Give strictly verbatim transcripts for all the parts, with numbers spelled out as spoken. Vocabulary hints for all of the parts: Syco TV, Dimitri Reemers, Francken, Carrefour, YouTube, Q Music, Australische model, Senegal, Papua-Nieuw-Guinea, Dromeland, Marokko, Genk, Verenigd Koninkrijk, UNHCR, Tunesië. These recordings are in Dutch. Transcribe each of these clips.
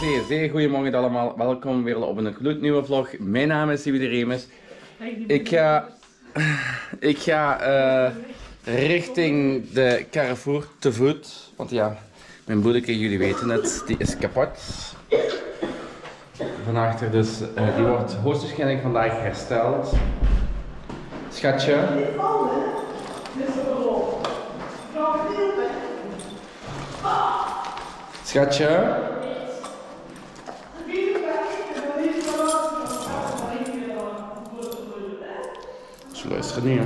Zeer, zeer goedemorgen allemaal. Welkom weer op een gloednieuwe vlog. Mijn naam is Dimitri Reemers. Ik ga, ik ga uh, richting de Carrefour te voet. Want ja, mijn boerderke, jullie weten het, die is kapot. Vanachter dus, uh, die wordt hoogstwaarschijnlijk vandaag hersteld. Schatje. Schatje. Ze luisteren niet, hè.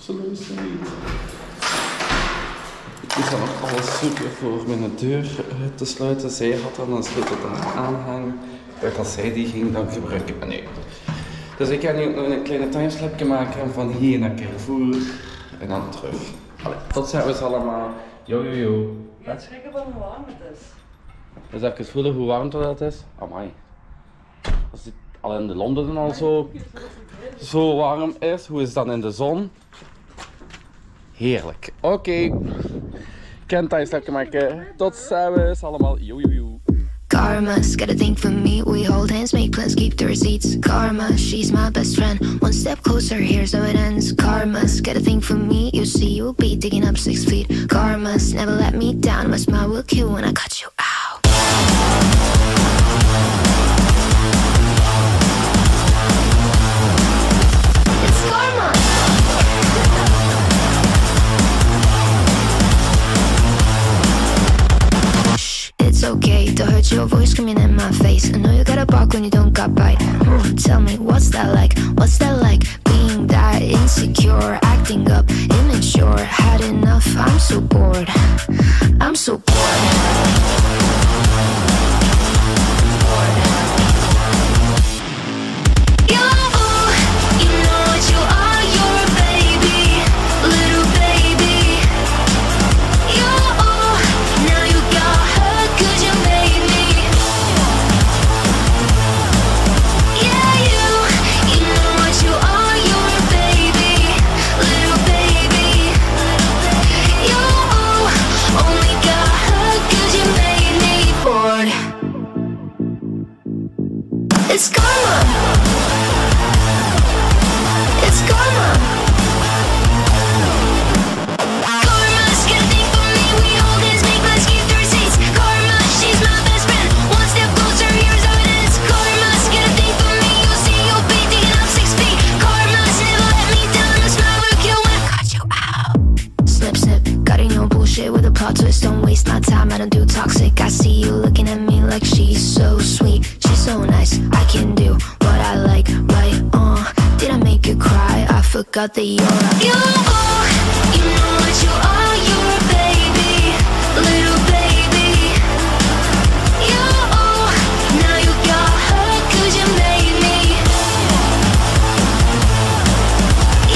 Ze luisteren niet. Ik zal nog alles zoeken voor mijn deur te sluiten. Zij had dan een sleutel aanhangen. Ik dacht dat zij die ging dan gebruiken. Maar nee. Dus ik ga nu ook nog een kleine timeslapje maken van hier naar Carrefour. En dan terug. Allee, tot zijn we allemaal. Yo, yo, yo. Ik ga schrikken van hoe warm het is. Dus even voelen hoe warm dat is. Amai. Als dit al in de Londen al zo, zo warm is, hoe is het dan in de zon? Heerlijk. Oké. Okay. Ik kan thuis lekker maken. Tot ziens allemaal. Yo, yo, yo. Karma's got a thing for me. We hold hands, make plans, keep the receipts. Karma, she's my best friend. One step closer, here's how it ends. Karma's got a thing for me. You see, you'll be digging up six feet. Karma's never let me down. My smile will kill when I cut you out. It's karma. Okay to hurt your voice screaming in my face. I know you gotta bark when you don't got bite. Tell me what's that like, what's that like? Being that insecure, acting up, immature. Had enough, I'm so bored, I'm so bored, bored. It's karma. It's karma. Karma's got a thing for me. We hold hands, make plans, keep the receipts. Karma, she's my best friend. One step closer, here's how it ends. Karma's got a thing for me. You'll see, you'll be digging up six feet. Karma's never let me down. That's my work, you when I cut you out. Snip, snip, got in your bullshit with a plot twist. Don't waste my time, I don't do toxic. I see you looking at me like she's so sweet. So nice, I can do what I like, right? Uh, did I make you cry? I forgot that you're like, you are, you know what you are, you're a baby, little baby. You are, now you got hurt cause you made me.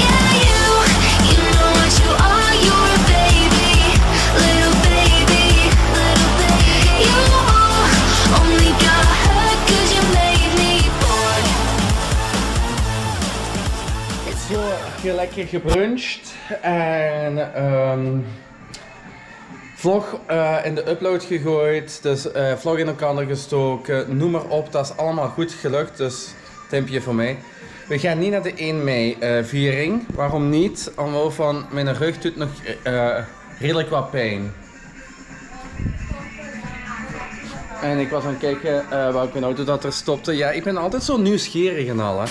Yeah, you, you know what you are, you're a baby, little baby, little baby. You are, only got hurt. Zo, ik heb lekker gebruncht en um, vlog uh, in de upload gegooid, dus uh, vlog in elkaar gestoken, noem maar op, dat is allemaal goed gelukt, dus tempje voor mij. We gaan niet naar de één mei uh, viering, waarom niet? Omwille van mijn rug doet nog uh, redelijk wat pijn. En ik was aan het kijken uh, welke auto dat er stopte. Ja, ik ben altijd zo nieuwsgierig en al, hè.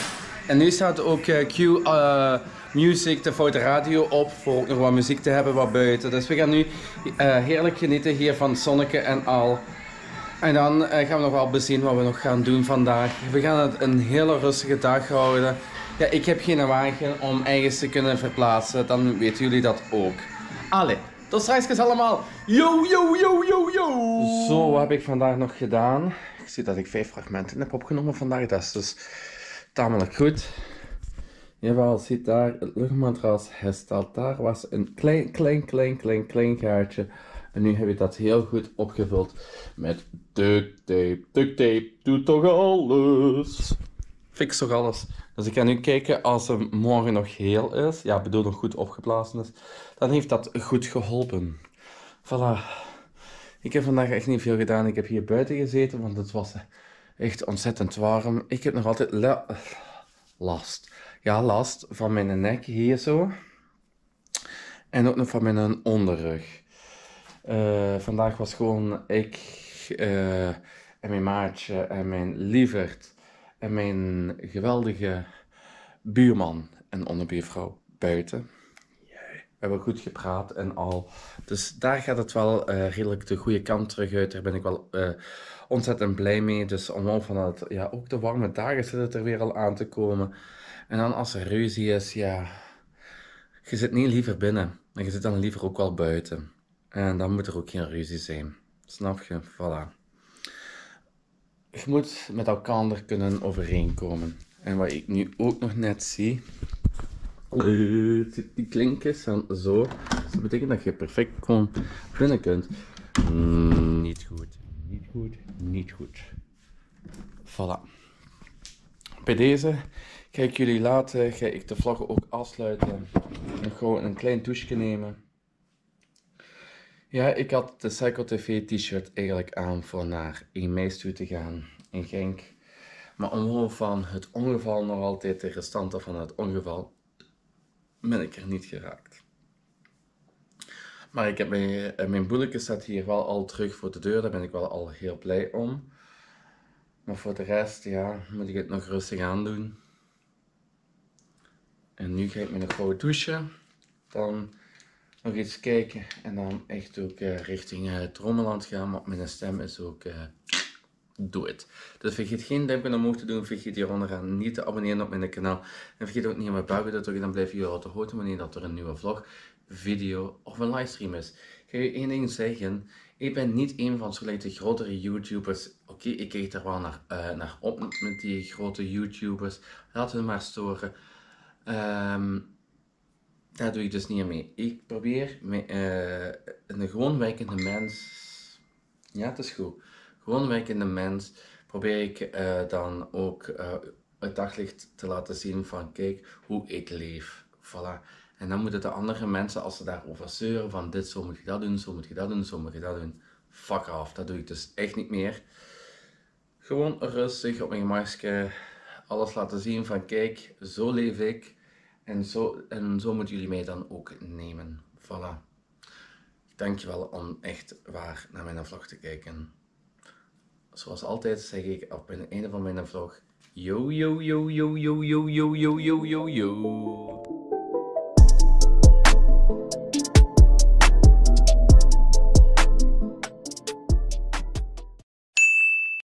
En nu staat ook uh, Q uh, Music, de foute radio, op voor ook nog wat muziek te hebben wat buiten. Dus we gaan nu uh, heerlijk genieten hier van zonneke en al. En dan uh, gaan we nog wel bezien wat we nog gaan doen vandaag. We gaan het een hele rustige dag houden. Ja, ik heb geen wagen om ergens te kunnen verplaatsen, dan weten jullie dat ook. Allee, tot straks allemaal. Yo, yo, yo, yo, yo. Zo, wat heb ik vandaag nog gedaan? Ik zie dat ik vijf fragmenten heb opgenomen vandaag, dat is dus... tamelijk goed. Jawel, ziet daar, het luchtmatras herstelt. Daar was een klein, klein, klein, klein, klein gaatje. En nu heb ik dat heel goed opgevuld met duct tape. Duct tape doet toch alles. Fix toch alles. Dus ik ga nu kijken als het morgen nog heel is. Ja, bedoel nog goed opgeblazen is. Dan heeft dat goed geholpen. Voilà. Ik heb vandaag echt niet veel gedaan. Ik heb hier buiten gezeten, want het was echt ontzettend warm. Ik heb nog altijd la last. Ja, last van mijn nek hier zo. En ook nog van mijn onderrug. Uh, vandaag was gewoon ik uh, en mijn maatje en mijn lieverd en mijn geweldige buurman en onderbuurvrouw buiten. We hebben goed gepraat en al. Dus daar gaat het wel uh, redelijk de goede kant terug uit. Daar ben ik wel uh, ontzettend blij mee. Dus omhoog van het, ja, ook de warme dagen zitten het er weer al aan te komen. En dan als er ruzie is, ja, je zit niet liever binnen. En je zit dan liever ook wel buiten. En dan moet er ook geen ruzie zijn. Snap je? Voilà. Je moet met elkaar kunnen overeenkomen. En wat ik nu ook nog net zie... Die klinkjes zijn zo. Dus dat betekent dat je perfect gewoon binnen kunt. Mm, niet goed, niet goed, niet goed. Voilà. Bij deze ga ik jullie laten. Ga ik de vlog ook afsluiten. Nog gewoon een klein douche nemen. Ja, ik had de Syco T V t-shirt eigenlijk aan voor naar een mei toe te gaan in Genk. Maar omhoog van het ongeval, nog altijd de restanten van het ongeval, ben ik er niet geraakt. Maar ik heb mijn, mijn boeleke staat hier wel al terug voor de deur. Daar ben ik wel al heel blij om. Maar voor de rest, ja, moet ik het nog rustig aandoen. En nu ga ik me nog gauw douchen. Dan nog iets kijken. En dan echt ook uh, richting uh, Dromeland gaan. Want mijn stem is ook... Uh, Doe het. Dus vergeet geen duimpje omhoog te doen. Vergeet hieronder aan niet te abonneren op mijn kanaal. En vergeet ook niet aan mijn bel te drukken. Dan blijf je altijd horen wanneer dat er een nieuwe vlog, video of een livestream is. Ik ga je één ding zeggen. Ik ben niet een van zo'n grotere YouTubers. Oké, okay, ik kijk daar wel naar, uh, naar op met die grote YouTubers. Laat hun maar storen. Um, daar doe ik dus niet aan mee. Ik probeer me, uh, een gewoon werkende mens... Ja, het is goed. Gewoon werkende mens probeer ik uh, dan ook uh, het daglicht te laten zien van kijk hoe ik leef. Voilà. En dan moeten de andere mensen, als ze daarover zeuren van dit, zo moet je dat doen, zo moet je dat doen, zo moet je dat doen. Fuck off, dat doe ik dus echt niet meer. Gewoon rustig op mijn gemakje alles laten zien van kijk, zo leef ik. En zo, en zo moeten jullie mij dan ook nemen. Voilà. Dankjewel om echt waar naar mijn vlog te kijken. Zoals altijd zeg ik op het einde van mijn vlog: yo yo yo yo yo yo yo yo yo yo.